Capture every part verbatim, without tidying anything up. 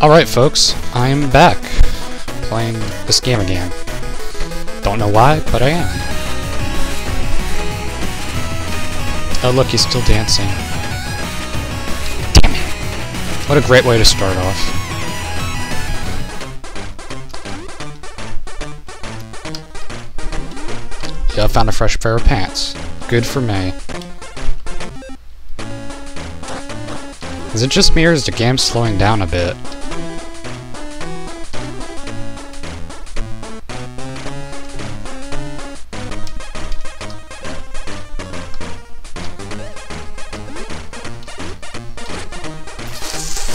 Alright folks, I'm back playing this game again. Don't know why, but I am. Oh look, he's still dancing. Damn it. What a great way to start off. Yeah, I found a fresh pair of pants. Good for me. Is it just me or is the game slowing down a bit?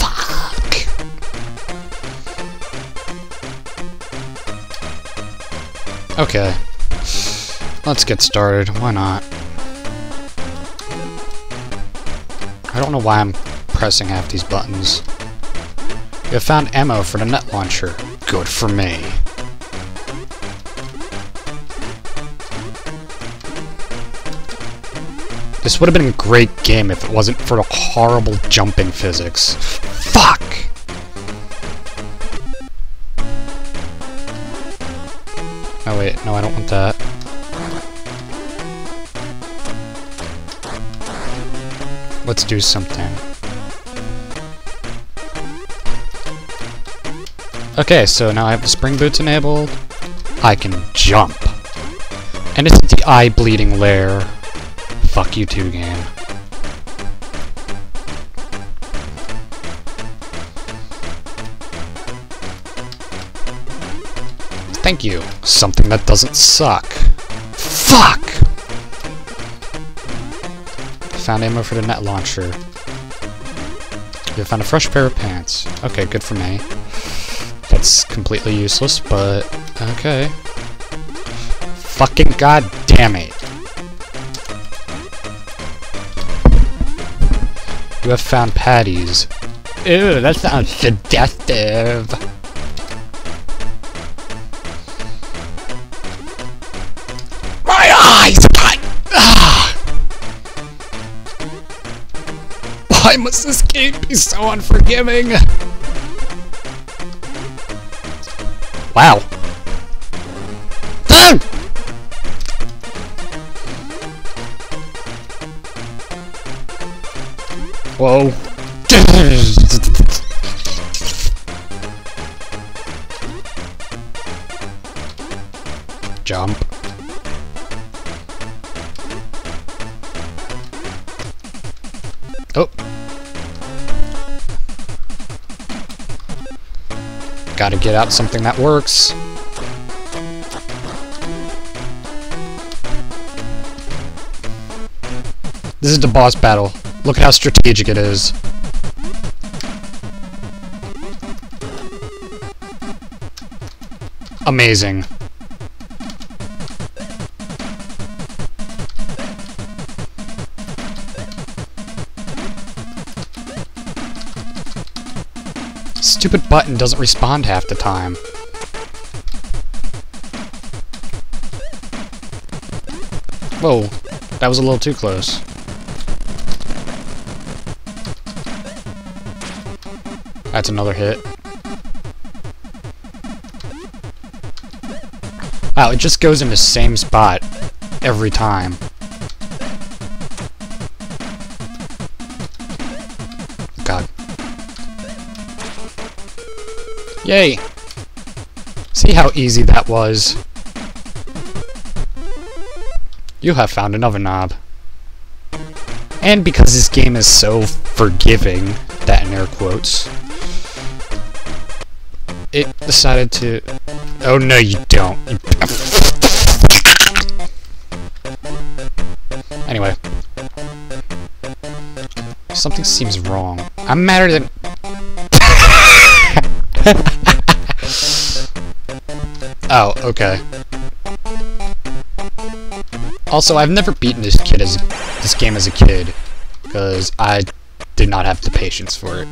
Fuck! Okay. Let's get started, why not? I don't know why I'm pressing half these buttons. We have found ammo for the net launcher. Good for me. This would have been a great game if it wasn't for the horrible jumping physics. Fuck! Oh wait, no, I don't want that. Let's do something. Okay, so now I have the spring boots enabled. I can jump. And it's the eye bleeding lair. Fuck you two, game. Thank you. Something that doesn't suck. Fuck! Found ammo for the net launcher. You found a fresh pair of pants. Okay, good for me. That's completely useless, but okay. Fucking goddamn it! You have found patties. Ew, that sounds seductive. My eyes! Ah. Why must this game be so unforgiving? Wow. Ah! Whoa. Jump. Oh. Gotta get out something that works. This is the boss battle. Look at how strategic it is. Amazing. Stupid button doesn't respond half the time. Whoa, that was a little too close. That's another hit. Wow, it just goes in the same spot every time. Yay! See how easy that was. You have found another knob. And because this game is so forgiving, that in air quotes, it decided to... Oh no you don't. Anyway. Something seems wrong. I'm madder than... Oh, okay. Also, I've never beaten this kid as this game as a kid, because I did not have the patience for it.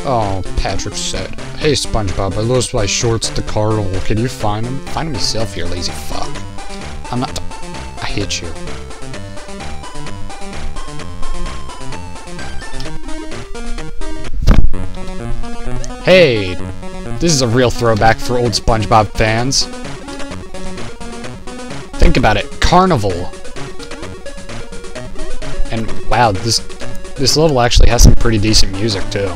Oh, Patrick said, "Hey, SpongeBob, I lost my shorts at the car hole. Can you find them? Find them yourself, here, lazy fuck. I'm not. I hate you." Hey! This is a real throwback for old SpongeBob fans. Think about it. Carnival. And wow, this this level actually has some pretty decent music too.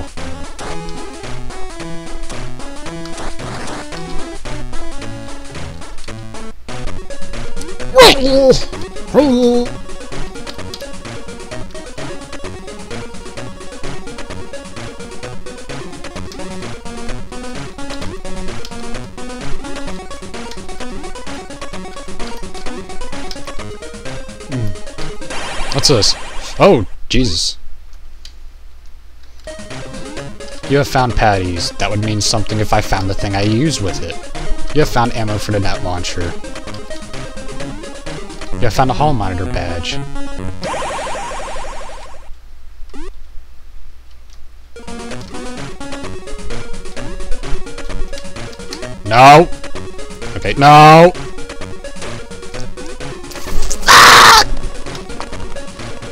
What's this? Oh, Jesus. You have found patties. That would mean something if I found the thing I used with it. You have found ammo for the net launcher. You have found a hall monitor badge. No! Okay, no!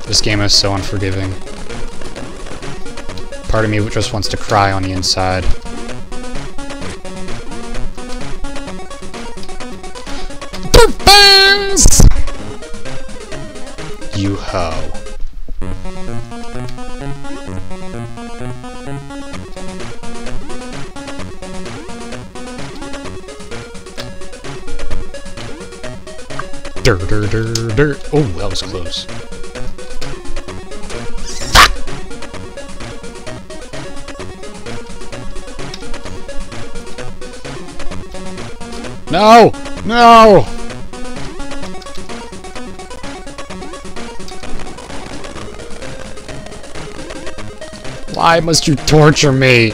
This game is so unforgiving. Part of me just wants to cry on the inside. You ho. Dur, dur, dur, dur. Oh, that was close. No! No! Why must you torture me?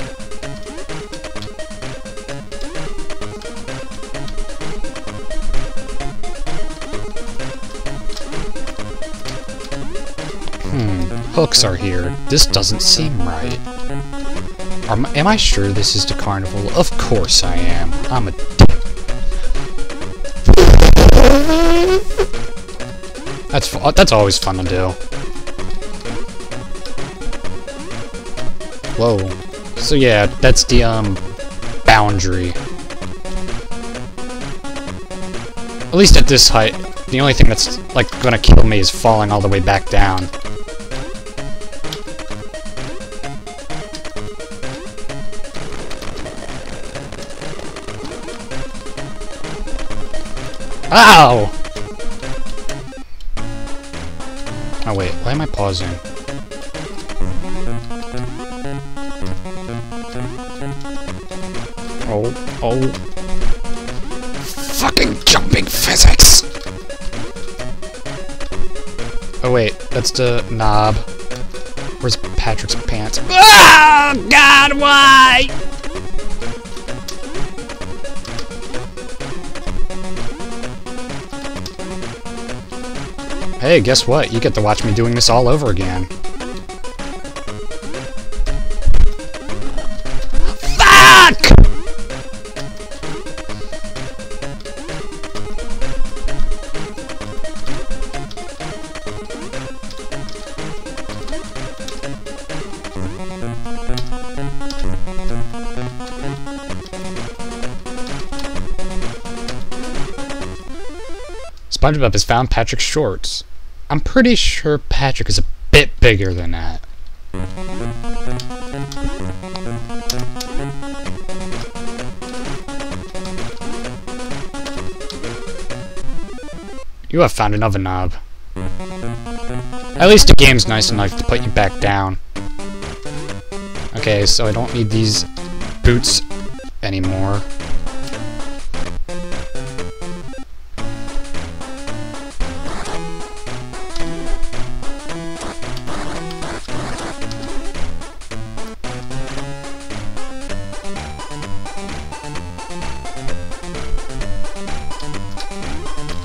Hmm, hooks are here. This doesn't seem right. Are my, am I sure this is the carnival? Of course I am. I'm a That's that's always fun to do. Whoa. So yeah, that's the um boundary. At least at this height, the only thing that's like gonna kill me is falling all the way back down. Ow! Oh wait, why am I pausing? Oh, oh. Fucking jumping physics! Oh wait, that's the knob. Where's Patrick's pants? Oh God, why? Hey, guess what? You get to watch me doing this all over again. SpongeBob has found Patrick's shorts. I'm pretty sure Patrick is a bit bigger than that. You have found another knob. At least the game's nice enough to put you back down. Okay, so I don't need these boots anymore.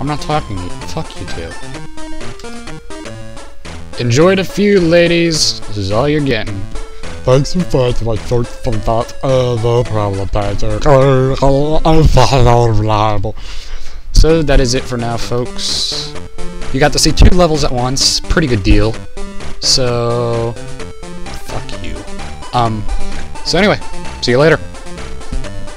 I'm not talking to you. Fuck you two. Enjoy the feud, ladies. This is all you're getting. Thanks and fun to my thoughts from that other problem, Patrick. I'm final reliable. So that is it for now, folks. You got to see two levels at once. Pretty good deal. So... Fuck you. Um... So anyway... See you later.